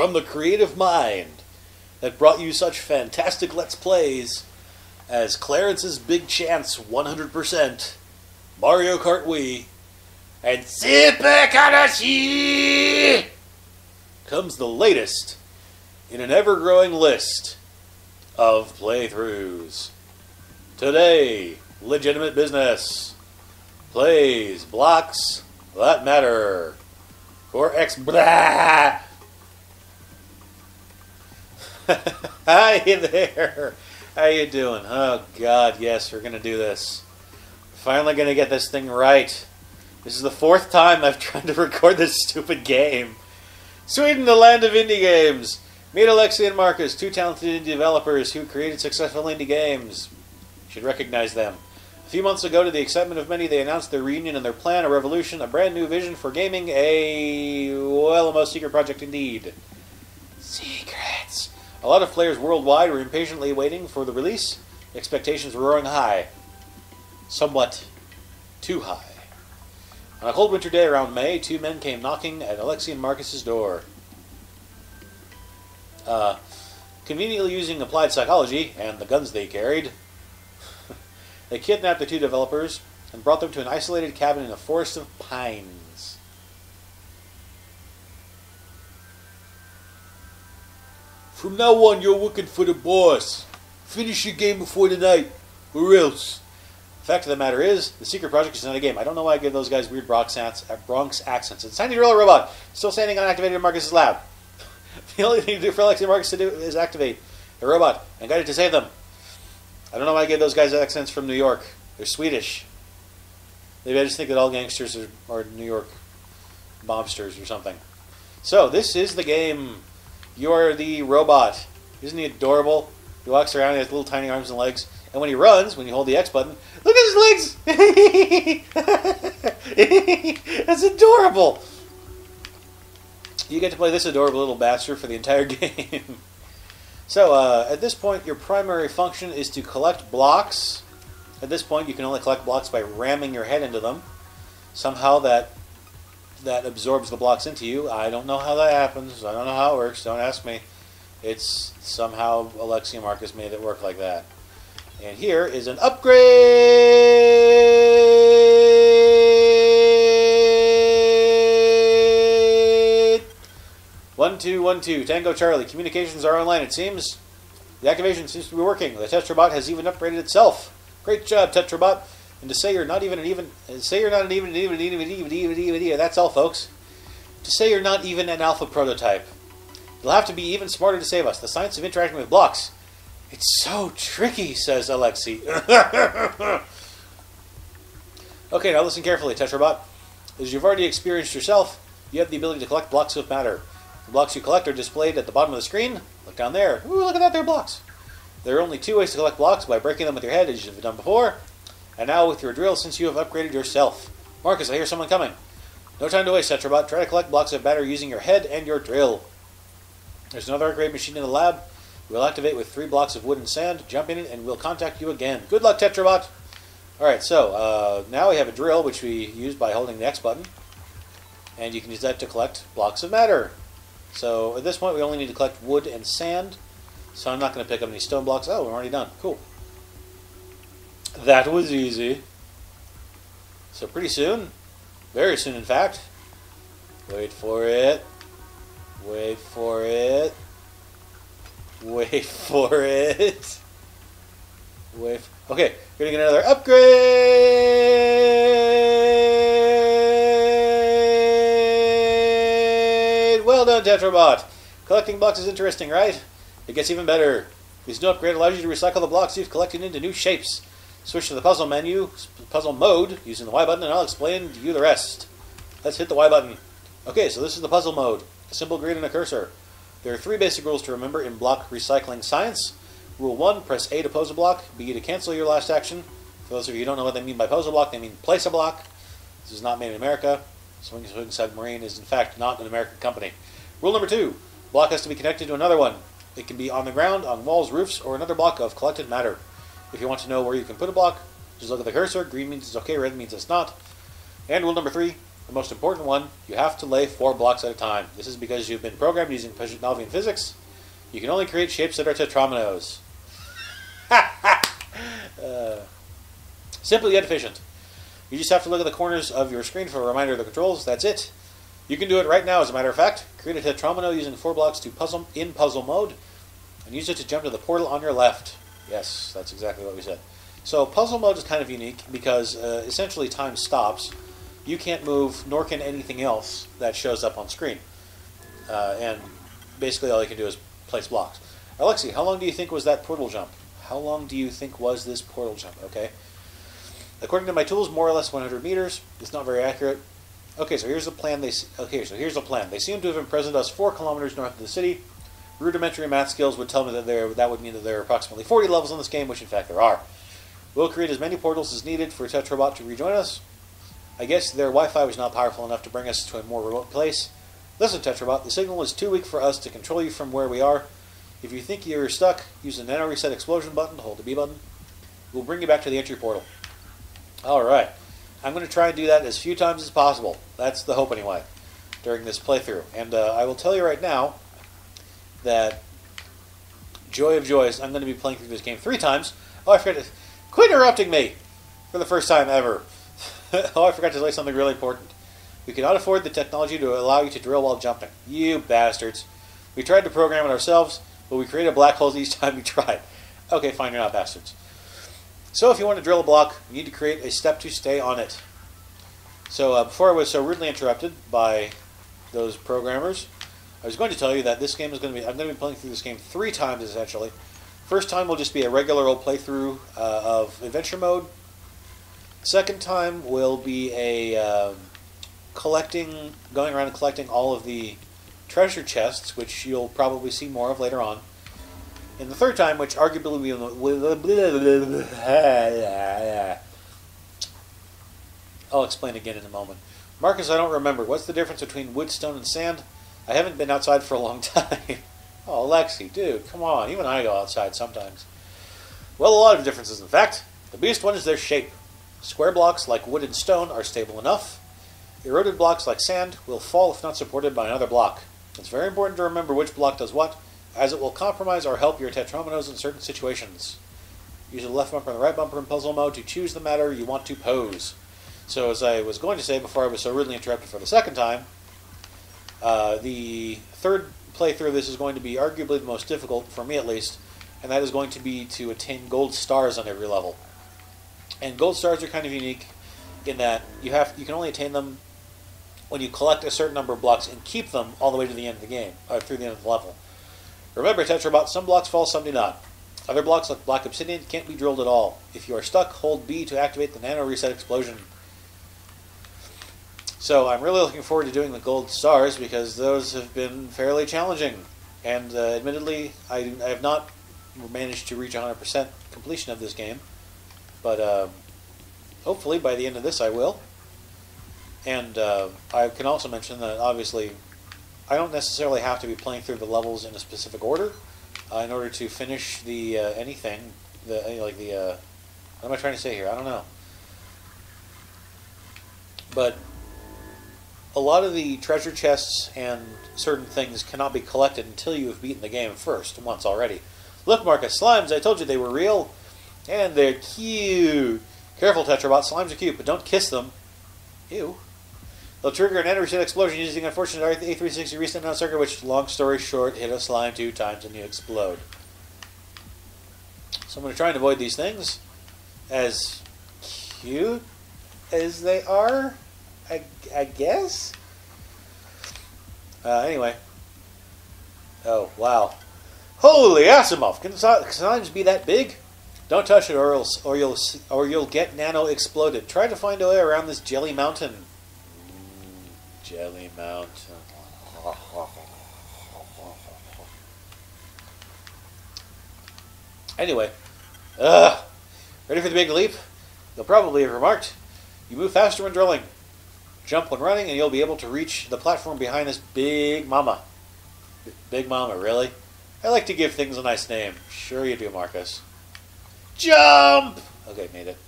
from the creative mind that brought you such fantastic Let's Plays as Clarence's Big Chance 100%, Mario Kart Wii, and Super Karashi! Comes the latest in an ever-growing list of playthroughs. Today, Legitimate Business plays Blocks That Matter for XBLA. Hi there! How you doing? Oh god, yes, we're gonna do this. Finally gonna get this thing right. This is the fourth time I've tried to record this stupid game. Sweden, the land of indie games! Meet Alexey and Markus, two talented indie developers who created successful indie games. You should recognize them. A few months ago, to the excitement of many, they announced their reunion and their plan, a revolution, a brand new vision for gaming, a... well, a most secret project indeed. Secrets! A lot of players worldwide were impatiently waiting for the release. Expectations were roaring high. Somewhat too high. On a cold winter day around May, two men came knocking at Alexey and Markus's door. Conveniently using applied psychology and the guns they carried, they kidnapped the two developers and brought them to an isolated cabin in a forest of pines. From now on, you're working for the boss. Finish your game before the night, or else. The fact of the matter is, the secret project is not a game. I don't know why I give those guys weird Bronx accents. It's a tiny gorilla robot, still standing unactivated in Markus's lab. The only thing to do for Alexey and Markus to do is activate the robot and guide it to save them. I don't know why I gave those guys accents from New York. They're Swedish. Maybe I just think that all gangsters are New York mobsters or something. So, this is the game. You are the robot. Isn't he adorable? He walks around, he has little tiny arms and legs. And when he runs, when you hold the X button, look at his legs! That's adorable! You get to play this adorable little bastard for the entire game. So, at this point, your primary function is to collect blocks. At this point, you can only collect blocks by ramming your head into them. Somehow that absorbs the blocks into you. I don't know how that happens. I don't know how it works. Don't ask me. It's somehow Alexey and Markus made it work like that. And here is an upgrade! 1212, Tango Charlie. Communications are online, it seems. The activation seems to be working. The Tetrobot has even upgraded itself. Great job, Tetrobot. And to say you're not even an even... say you're not an even... That's all, folks. To say you're not even an alpha prototype. You'll have to be even smarter to save us. The science of interacting with blocks. It's so tricky, says Alexey. Okay, now listen carefully, Tetrobot. As you've already experienced yourself, you have the ability to collect blocks of matter. The blocks you collect are displayed at the bottom of the screen. Look down there. Ooh, look at that, they're blocks. There are only two ways to collect blocks, by breaking them with your head, as you've done before, and now with your drill, since you have upgraded yourself. Markus, I hear someone coming. No time to waste, Tetrobot. Try to collect blocks of matter using your head and your drill. There's another upgrade machine in the lab. We'll activate with 3 blocks of wood and sand, jump in it, and we'll contact you again. Good luck, Tetrobot! Alright, so, now we have a drill, which we use by holding the X button. And you can use that to collect blocks of matter. So, at this point, we only need to collect wood and sand. So I'm not going to pick up any stone blocks. Oh, we're already done. Cool. That was easy. So pretty soon, very soon in fact, wait for it, wait for it. Wait for it. Wait. Okay, we're gonna get another upgrade. Well done, Tetrobot. Collecting blocks is interesting, right? It gets even better. This new upgrade allows you to recycle the blocks you've collected into new shapes. Switch to the puzzle menu, puzzle mode, using the Y button, and I'll explain to you the rest. Let's hit the Y button. Okay, so this is the puzzle mode. A simple grid and a cursor. There are 3 basic rules to remember in block recycling science. Rule 1, press A to pose a block, B to cancel your last action. For those of you who don't know what they mean by pose a block, they mean place a block. This is not made in America. Swingswingsubmarine is in fact not an American company. Rule number 2, block has to be connected to another one. It can be on the ground, on walls, roofs, or another block of collected matter. If you want to know where you can put a block, just look at the cursor. Green means it's okay, red means it's not. And rule number 3, The most important one, you have to lay 4 blocks at a time. This is because you've been programmed using Pajitnovian physics. You can only create shapes that are tetrominoes. Simple yet efficient. You just have to look at the corners of your screen for a reminder of the controls. That's it. You can do it right now, as a matter of fact. Create a tetromino using 4 blocks to puzzle in puzzle mode, and use it to jump to the portal on your left. Yes, that's exactly what we said. So puzzle mode is kind of unique because essentially time stops. You can't move, nor can anything else that shows up on screen. And basically all you can do is place blocks. Alexey, how long do you think was that portal jump? How long do you think was this portal jump? Okay. According to my tools, more or less 100 meters. It's not very accurate. Okay, so here's the plan. They seem to have imprisoned us 4 kilometers north of the city. Rudimentary math skills would tell me that that would mean that there are approximately 40 levels in this game, which in fact there are. We'll create as many portals as needed for Tetrobot to rejoin us. I guess their Wi-Fi was not powerful enough to bring us to a more remote place. Listen, Tetrobot, the signal is too weak for us to control you from where we are. If you think you're stuck, use the Nano Reset Explosion button to hold the B button. We'll bring you back to the entry portal. Alright, I'm going to try and do that as few times as possible. That's the hope anyway, during this playthrough. And I will tell you right now that, joy of joys, I'm going to be playing through this game 3 times. Oh, I forgot to... Quit interrupting me! For the first time ever. Oh, I forgot to say something really important. We cannot afford the technology to allow you to drill while jumping. You bastards. We tried to program it ourselves, but we created black holes each time we tried. Okay, fine, you're not bastards. So if you want to drill a block, you need to create a step to stay on it. So before I was so rudely interrupted by those programmers, I was going to tell you that this game is going to be... I'm going to be playing through this game 3 times, essentially. First time will just be a regular old playthrough of adventure mode. Second time will be a going around and collecting all of the treasure chests, which you'll probably see more of later on. And the third time, which arguably I'll explain again in a moment. Markus, I don't remember. What's the difference between wood, stone, and sand? I haven't been outside for a long time. Oh, Alexey, dude, come on. You and I go outside sometimes. Well, a lot of differences, in fact. The biggest one is their shape. Square blocks like wood and stone are stable enough. Eroded blocks like sand will fall if not supported by another block. It's very important to remember which block does what, as it will compromise or help your tetrominoes in certain situations. Use the left bumper and the right bumper in puzzle mode to choose the matter you want to pose. So, as I was going to say before I was so rudely interrupted for the second time, the third playthrough of this is going to be arguably the most difficult, for me at least, and that is going to be to attain gold stars on every level. And gold stars are kind of unique in that you can only attain them when you collect a certain number of blocks and keep them all the way to the end of the game, or through the end of the level. Remember, Tetrobot, some blocks fall, some do not. Other blocks, like Black Obsidian, can't be drilled at all. If you are stuck, hold B to activate the Nano Reset Explosion. So I'm really looking forward to doing the gold stars because those have been fairly challenging. And admittedly, I have not managed to reach 100% completion of this game. But hopefully by the end of this I will. And I can also mention that obviously I don't necessarily have to be playing through the levels in a specific order in order to finish the what am I trying to say here? I don't know. But a lot of the treasure chests and certain things cannot be collected until you have beaten the game once already. Look, Markus, slimes! I told you they were real! And they're cute. Careful, Tetrobot. Slimes are cute, but don't kiss them. Ew. They'll trigger an Nano Reset Explosion using unfortunate A360 reset non circuit, which, long story short, hit a slime 2 times and you explode. So I'm going to try and avoid these things. As cute as they are, I guess? Anyway. Oh, wow. Holy Asimov! Can slimes be that big? Don't touch it or you'll get nano exploded. Try to find a way around this jelly mountain. Jelly mountain. Anyway. Ugh. Ready for the big leap? You'll probably have remarked. You move faster when drilling. Jump when running and you'll be able to reach the platform behind this big mama. Big mama, really? I like to give things a nice name. Sure you do, Markus. Jump! Okay, made it.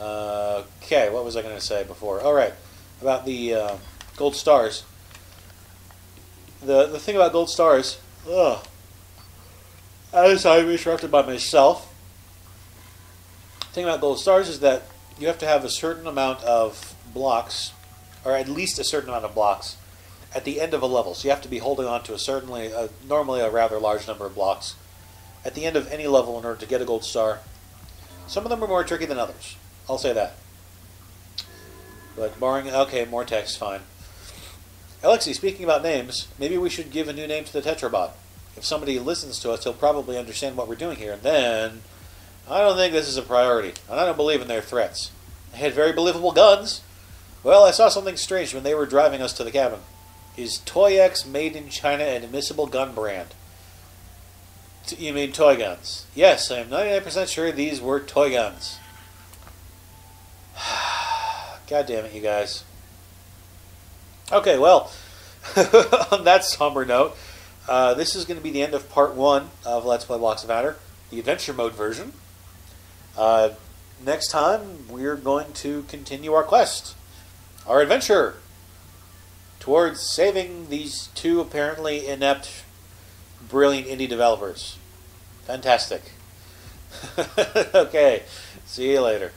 Okay, what was I going to say before? All right. about the gold stars. The thing about gold stars, as I interrupted by myself, the thing about gold stars is that you have to have a certain amount of blocks, or at least a certain amount of blocks, at the end of a level. So you have to be holding on to a normally a rather large number of blocks at the end of any level in order to get a gold star. Some of them are more tricky than others. I'll say that. But barring... Okay, more text, fine. Alexey, speaking about names, maybe we should give a new name to the Tetrobot. If somebody listens to us, he'll probably understand what we're doing here. And then... I don't think this is a priority, and I don't believe in their threats. They had very believable guns. Well, I saw something strange when they were driving us to the cabin. Is Toy-X made in China an admissible gun brand? You mean toy guns? Yes, I am 99% sure these were toy guns. God damn it, you guys. Okay, well, on that somber note, this is going to be the end of part one of Let's Play Blocks That Matter, the adventure mode version. Next time, we're going to continue our quest, our adventure, towards saving these two apparently inept, brilliant indie developers. Fantastic. Okay, see you later.